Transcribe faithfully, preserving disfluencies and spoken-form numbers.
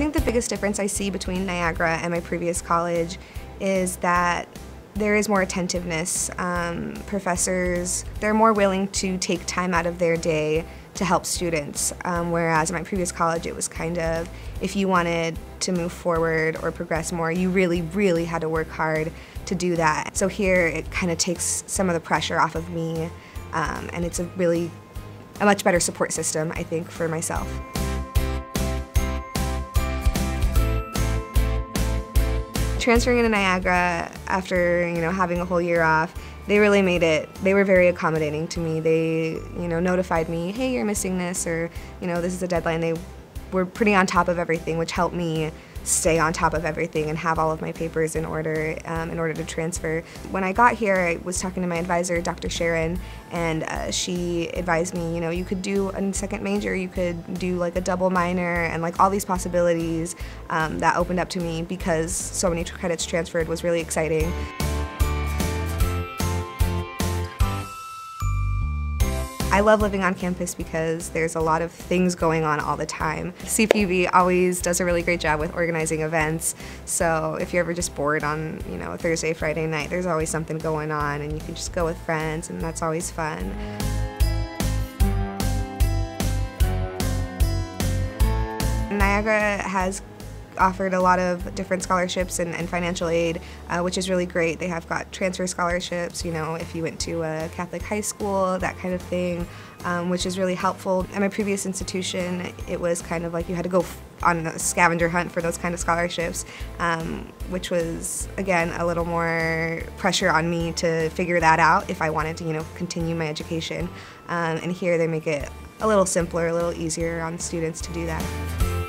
think the biggest difference I see between Niagara and my previous college is that there is more attentiveness. Um, professors, they're more willing to take time out of their day to help students, um, whereas at my previous college it was kind of, if you wanted to move forward or progress more, you really, really had to work hard to do that. So here it kind of takes some of the pressure off of me, um, and it's a really, a much better support system, I think, for myself. Transferring into Niagara after, you know, having a whole year off, they really made it, they were very accommodating to me. They, you know, notified me, hey, you're missing this, or, you know, this is a deadline. They were pretty on top of everything, which helped me stay on top of everything and have all of my papers in order um, in order to transfer. When I got here, I was talking to my advisor, Doctor Sharon, and uh, she advised me, you know, you could do a second major, you could do like a double minor, and like all these possibilities um, that opened up to me because so many credits transferred was really exciting. I love living on campus because there's a lot of things going on all the time. C P V always does a really great job with organizing events, so if you're ever just bored on, you know, a Thursday, Friday night, there's always something going on and you can just go with friends, and that's always fun. Niagara has offered a lot of different scholarships and, and financial aid, uh, which is really great. They have got transfer scholarships, you know, if you went to a Catholic high school, that kind of thing, um, which is really helpful. At my previous institution, it was kind of like you had to go on a scavenger hunt for those kind of scholarships, um, which was, again, a little more pressure on me to figure that out if I wanted to, you know, continue my education. Um, and here they make it a little simpler, a little easier on students to do that.